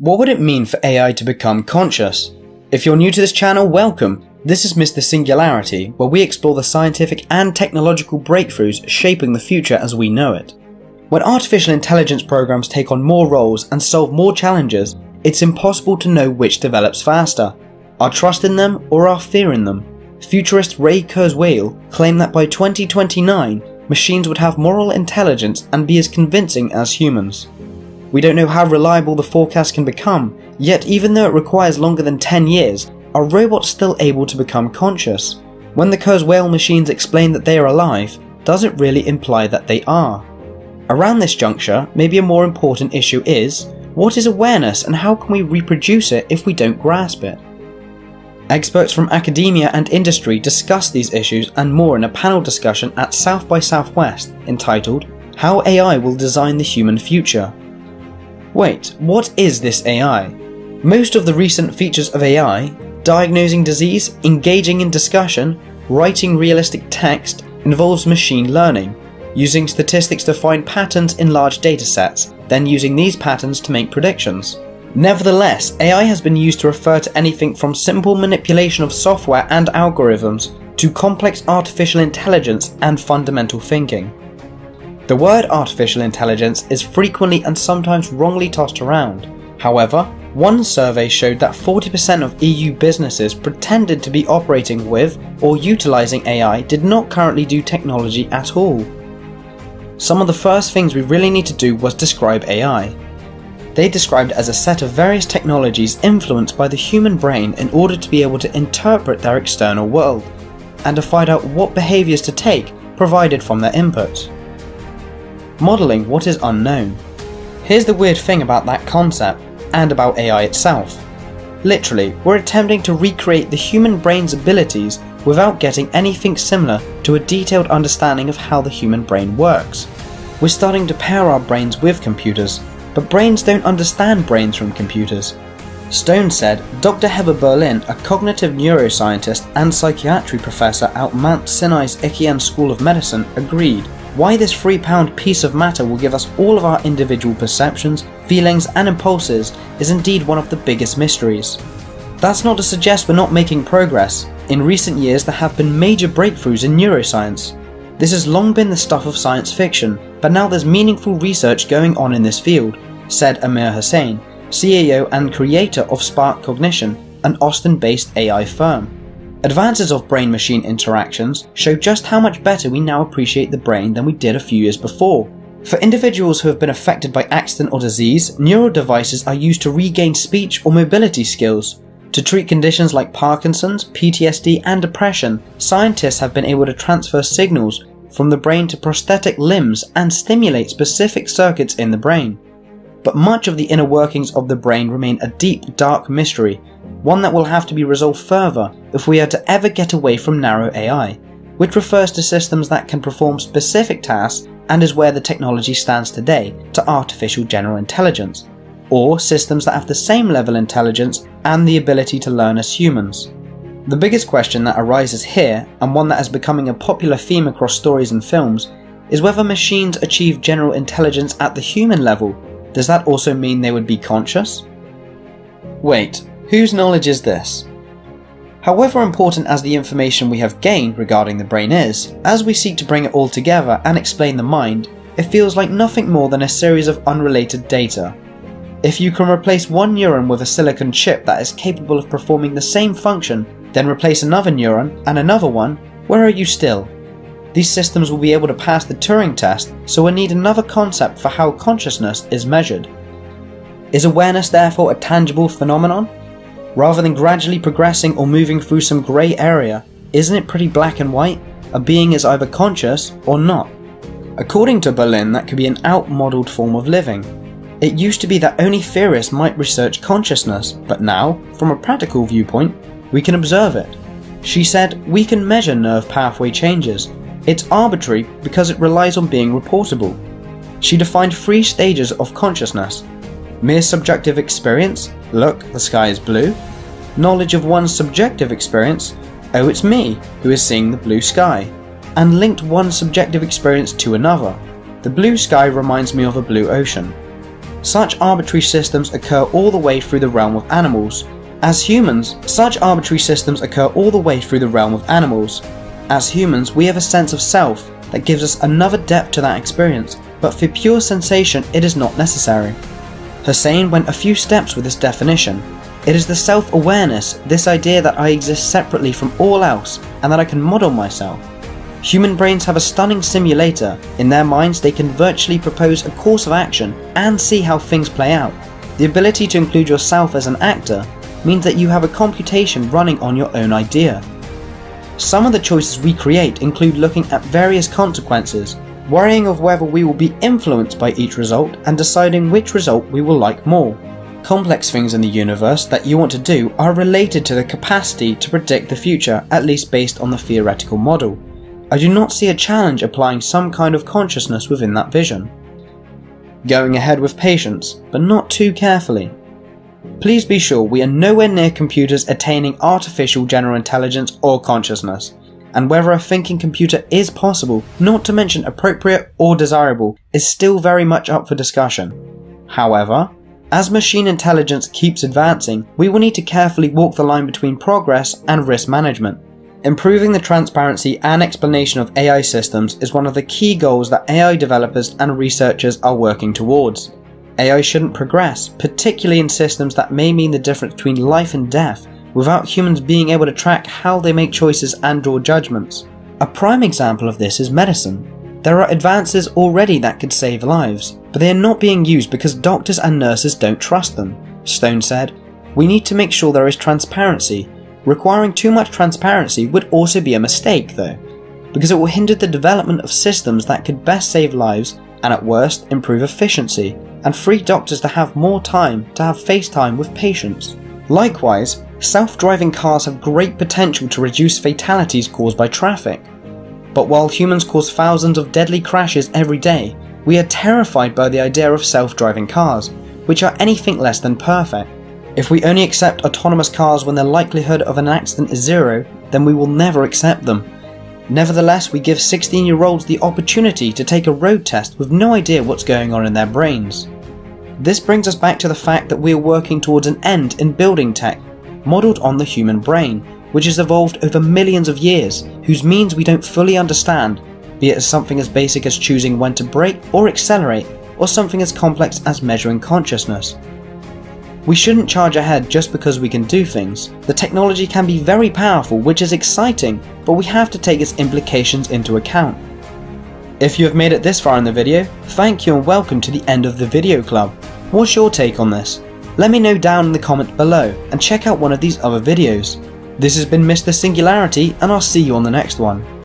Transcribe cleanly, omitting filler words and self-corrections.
What would it mean for AI to become conscious? If you're new to this channel, welcome. This is Mr. Singularity, where we explore the scientific and technological breakthroughs shaping the future as we know it. When artificial intelligence programs take on more roles and solve more challenges, it's impossible to know which develops faster, our trust in them or our fear in them. Futurist Ray Kurzweil claimed that by 2029, machines would have moral intelligence and be as convincing as humans. We don't know how reliable the forecast can become, yet even though it requires longer than 10 years, are robots still able to become conscious? When the Kurzweil machines explain that they are alive, does it really imply that they are? Around this juncture, maybe a more important issue is, what is awareness and how can we reproduce it if we don't grasp it? Experts from academia and industry discuss these issues and more in a panel discussion at South by Southwest entitled, How AI Will Design the Human Future. Wait, what is this AI? Most of the recent features of AI, diagnosing disease, engaging in discussion, writing realistic text, involves machine learning, using statistics to find patterns in large datasets, then using these patterns to make predictions. Nevertheless, AI has been used to refer to anything from simple manipulation of software and algorithms to complex artificial intelligence and fundamental thinking. The word artificial intelligence is frequently and sometimes wrongly tossed around. However, one survey showed that 40% of EU businesses pretended to be operating with or utilizing AI did not currently do technology at all. Some of the first things we really need to do was describe AI. They described it as a set of various technologies influenced by the human brain in order to be able to interpret their external world and to find out what behaviors to take provided from their inputs. Modeling what is unknown. Here's the weird thing about that concept, and about AI itself. Literally, we're attempting to recreate the human brain's abilities without getting anything similar to a detailed understanding of how the human brain works. We're starting to pair our brains with computers, but brains don't understand brains from computers. Stone said, Dr. Heather Berlin, a cognitive neuroscientist and psychiatry professor at Mount Sinai's Icahn School of Medicine, agreed. Why this 3-pound piece of matter will give us all of our individual perceptions, feelings and impulses is indeed one of the biggest mysteries. That's not to suggest we're not making progress. In recent years there have been major breakthroughs in neuroscience. This has long been the stuff of science fiction, but now there's meaningful research going on in this field, said Amir Hussain, CEO and creator of Spark Cognition, an Austin-based AI firm. Advances of brain-machine interactions show just how much better we now appreciate the brain than we did a few years before. For individuals who have been affected by accident or disease, neural devices are used to regain speech or mobility skills. To treat conditions like Parkinson's, PTSD and depression, scientists have been able to transfer signals from the brain to prosthetic limbs and stimulate specific circuits in the brain. But much of the inner workings of the brain remain a deep, dark mystery, one that will have to be resolved further if we are to ever get away from narrow AI, which refers to systems that can perform specific tasks and is where the technology stands today, to artificial general intelligence, or systems that have the same level of intelligence and the ability to learn as humans. The biggest question that arises here, and one that is becoming a popular theme across stories and films, is whether machines achieve general intelligence at the human level. Does that also mean they would be conscious? Wait. Whose knowledge is this? However important as the information we have gained regarding the brain is, as we seek to bring it all together and explain the mind, it feels like nothing more than a series of unrelated data. If you can replace one neuron with a silicon chip that is capable of performing the same function, then replace another neuron and another one, where are you still? These systems will be able to pass the Turing test, so we need another concept for how consciousness is measured. Is awareness therefore a tangible phenomenon? Rather than gradually progressing or moving through some grey area, isn't it pretty black and white? A being is either conscious or not. According to Berlin, that could be an outmodelled form of living. It used to be that only theorists might research consciousness, but now, from a practical viewpoint, we can observe it. She said, we can measure nerve pathway changes. It's arbitrary because it relies on being reportable. She defined 3 stages of consciousness. Mere subjective experience, look, the sky is blue. Knowledge of one's subjective experience, oh it's me who is seeing the blue sky, and linked one subjective experience to another. The blue sky reminds me of a blue ocean. such arbitrary systems occur all the way through the realm of animals. As humans, we have a sense of self that gives us another depth to that experience, but for pure sensation it is not necessary. Hussain went a few steps with this definition. It is the self-awareness, this idea that I exist separately from all else and that I can model myself. Human brains have a stunning simulator. In their minds they can virtually propose a course of action and see how things play out. The ability to include yourself as an actor means that you have a computation running on your own idea. Some of the choices we create include looking at various consequences, worrying of whether we will be influenced by each result and deciding which result we will like more. Complex things in the universe that you want to do are related to the capacity to predict the future, at least based on the theoretical model. I do not see a challenge applying some kind of consciousness within that vision. Going ahead with patience, but not too carefully. Please be sure we are nowhere near computers attaining artificial general intelligence or consciousness, and whether a thinking computer is possible, not to mention appropriate or desirable, is still very much up for discussion. However, as machine intelligence keeps advancing, we will need to carefully walk the line between progress and risk management. Improving the transparency and explanation of AI systems is one of the key goals that AI developers and researchers are working towards. AI shouldn't progress, particularly in systems that may mean the difference between life and death, without humans being able to track how they make choices and draw judgments. A prime example of this is medicine. There are advances already that could save lives, but they are not being used because doctors and nurses don't trust them. Stone said, "We need to make sure there is transparency. Requiring too much transparency would also be a mistake, though, because it will hinder the development of systems that could best save lives and at worst improve efficiency, and free doctors to have more time to have face time with patients." Likewise, self-driving cars have great potential to reduce fatalities caused by traffic. But while humans cause thousands of deadly crashes every day, we are terrified by the idea of self-driving cars, which are anything less than perfect. If we only accept autonomous cars when the likelihood of an accident is zero, then we will never accept them. Nevertheless, we give 16-year-olds the opportunity to take a road test with no idea what's going on in their brains. This brings us back to the fact that we are working towards an end in building tech, modelled on the human brain, which has evolved over millions of years, whose means we don't fully understand, be it as something as basic as choosing when to brake or accelerate, or something as complex as measuring consciousness. We shouldn't charge ahead just because we can do things. The technology can be very powerful, which is exciting, but we have to take its implications into account. If you have made it this far in the video, thank you and welcome to the end of the video club. What's your take on this? Let me know down in the comment below and check out one of these other videos. This has been Mr. Singularity and I'll see you on the next one.